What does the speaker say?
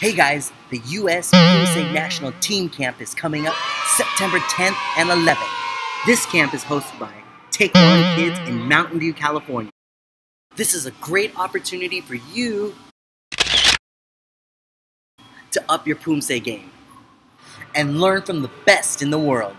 Hey guys, the U.S. Poomsae National Team Camp is coming up September 10th and 11th. This camp is hosted by Taekwon Kids in Mountain View, California. This is a great opportunity for you to up your Poomsae game and learn from the best in the world.